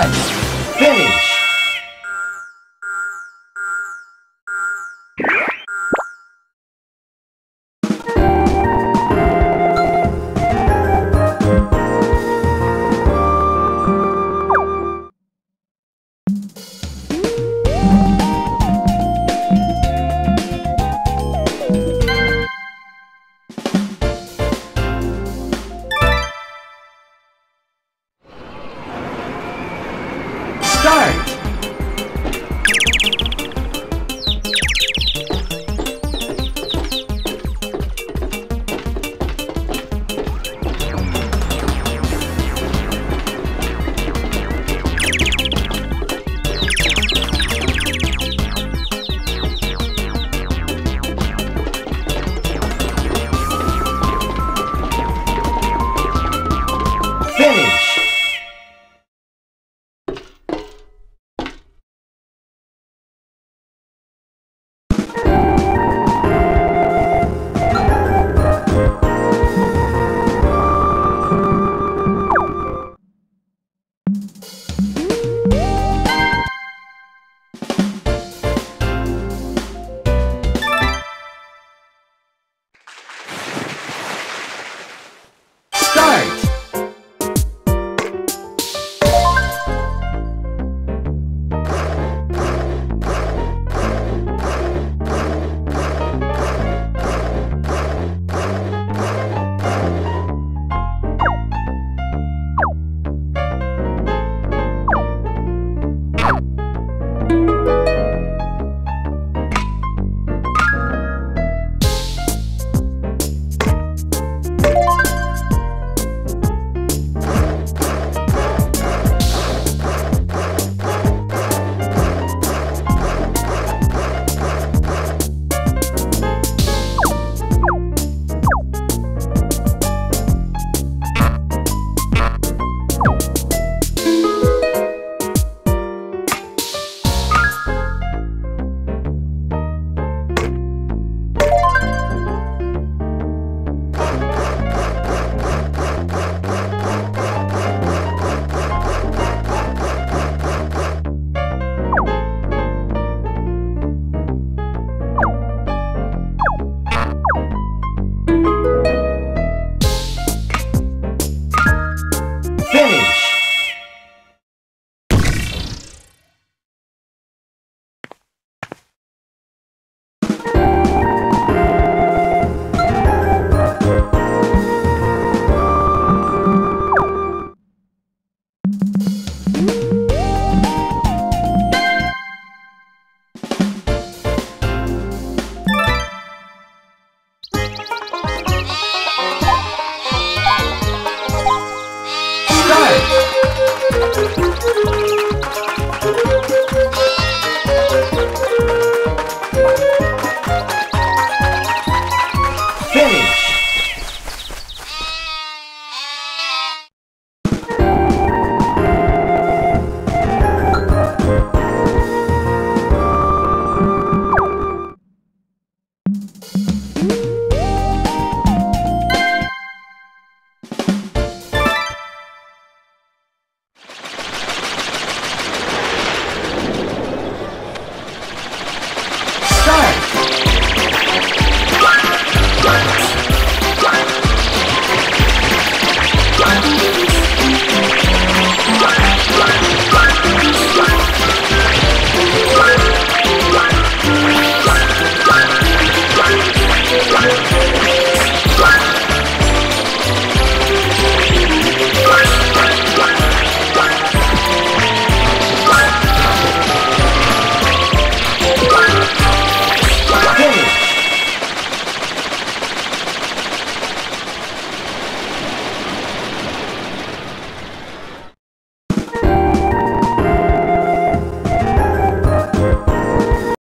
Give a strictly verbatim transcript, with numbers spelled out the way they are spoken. Bye.